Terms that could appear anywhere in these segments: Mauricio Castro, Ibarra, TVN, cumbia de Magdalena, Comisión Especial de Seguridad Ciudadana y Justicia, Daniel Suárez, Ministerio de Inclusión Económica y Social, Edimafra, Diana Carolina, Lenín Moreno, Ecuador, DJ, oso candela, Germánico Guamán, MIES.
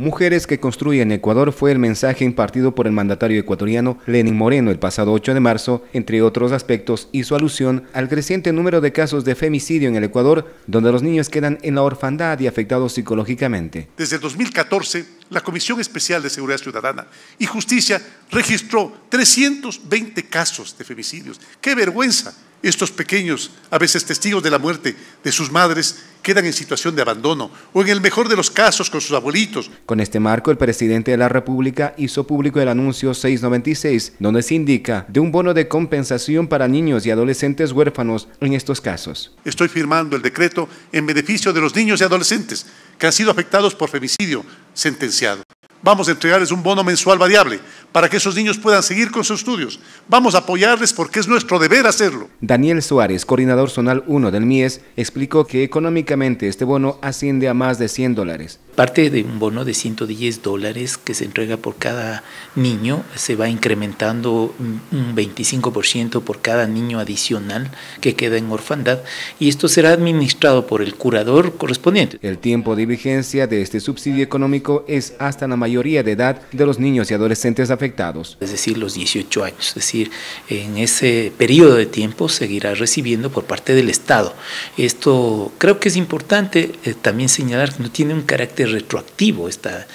Mujeres que construyen Ecuador fue el mensaje impartido por el mandatario ecuatoriano Lenín Moreno el pasado 8 de marzo, entre otros aspectos, hizo alusión al creciente número de casos de femicidio en el Ecuador, donde los niños quedan en la orfandad y afectados psicológicamente. Desde 2014, la Comisión Especial de Seguridad Ciudadana y Justicia registró 320 casos de femicidios. ¡Qué vergüenza! Estos pequeños, a veces testigos de la muerte de sus madres, quedan en situación de abandono o en el mejor de los casos con sus abuelitos. Con este marco, el presidente de la República hizo público el anuncio 696, donde se indica de un bono de compensación para niños y adolescentes huérfanos en estos casos. Estoy firmando el decreto en beneficio de los niños y adolescentes que han sido afectados por femicidio sentenciado. Vamos a entregarles un bono mensual variable para que esos niños puedan seguir con sus estudios. Vamos a apoyarles porque es nuestro deber hacerlo. Daniel Suárez, coordinador zonal 1 del MIES, explicó que económicamente este bono asciende a más de $100. Parte de un bono de $110 que se entrega por cada niño, se va incrementando un 25% por cada niño adicional que queda en orfandad, y esto será administrado por el curador correspondiente. El tiempo de vigencia de este subsidio económico es hasta la mayoría de edad de los niños y adolescentes afectados. Es decir, los 18 años, es decir, en ese periodo de tiempo seguirá recibiendo por parte del Estado. Esto creo que es importante también señalar que no tiene un carácter retroactivo esta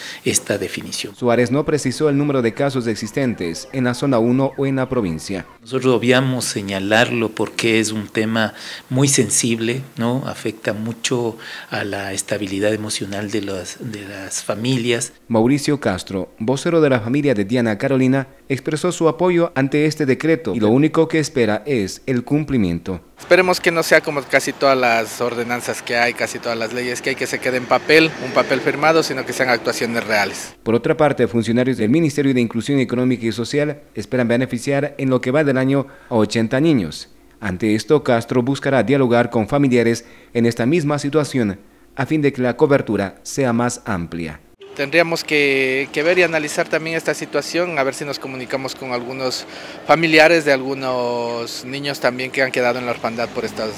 definición. Suárez no precisó el número de casos existentes en la zona 1 o en la provincia. Nosotros obviamos señalarlo porque es un tema muy sensible, ¿no? Afecta mucho a la estabilidad emocional de las familias. Mauricio Castro, vocero de la familia de Diana Carolina, expresó su apoyo ante este decreto y lo único que espera es el cumplimiento. Esperemos que no sea como casi todas las ordenanzas que hay, casi todas las leyes que hay, que se quede en papel, un papel firmado, sino que sean actuaciones reales. Por otra parte, funcionarios del Ministerio de Inclusión Económica y Social esperan beneficiar en lo que va del año a 80 niños. Ante esto, Castro buscará dialogar con familiares en esta misma situación a fin de que la cobertura sea más amplia. Tendríamos que ver y analizar también esta situación, a ver si nos comunicamos con algunos familiares de algunos niños también que han quedado en la orfandad por estos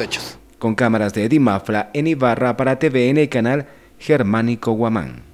hechos. Con cámaras de Edimafra en Ibarra para TVN, canal Germánico Guamán.